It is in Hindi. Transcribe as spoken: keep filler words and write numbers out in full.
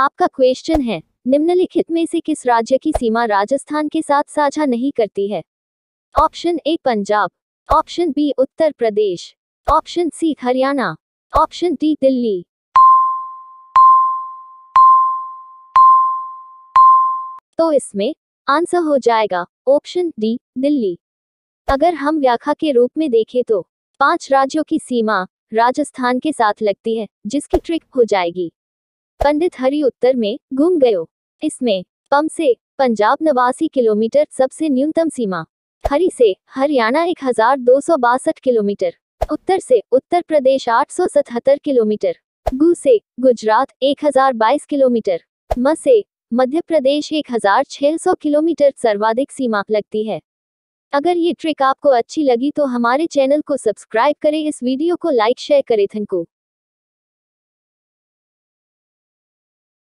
आपका क्वेश्चन है, निम्नलिखित में से किस राज्य की सीमा राजस्थान के साथ साझा नहीं करती है? Option A Punjab, option B Uttar Pradesh, option C Haryana, option D Delhi. तो इसमें आंसर हो जाएगा ऑप्शन डी दिल्ली। अगर हम व्याख्या के रूप में देखें तो पांच राज्यों की सीमा राजस्थान के साथ लगती है, जिसकी ट्रिक हो जाएगी पंडित हरि उत्तर में घूम गयो। इसमें पम से पंजाब नवासी किलोमीटर सबसे न्यूनतम सीमा, हरि से हरियाणा एक हजार दो सौ बासठ किलोमीटर, उत्तर से उत्तर प्रदेश आठ सौ सतहत्तर किलोमीटर, गु से गुजरात एक हजार बाईस किलोमीटर, म से मध्य प्रदेश एक हजार छह सौ किलोमीटर सर्वाधिक सीमा लगती है। अगर ये ट्रिक आपको अच्छी लगी तो हमारे चैनल को सब्सक्राइब करें, इस वीडियो को लाइक शेयर करें। Thank you.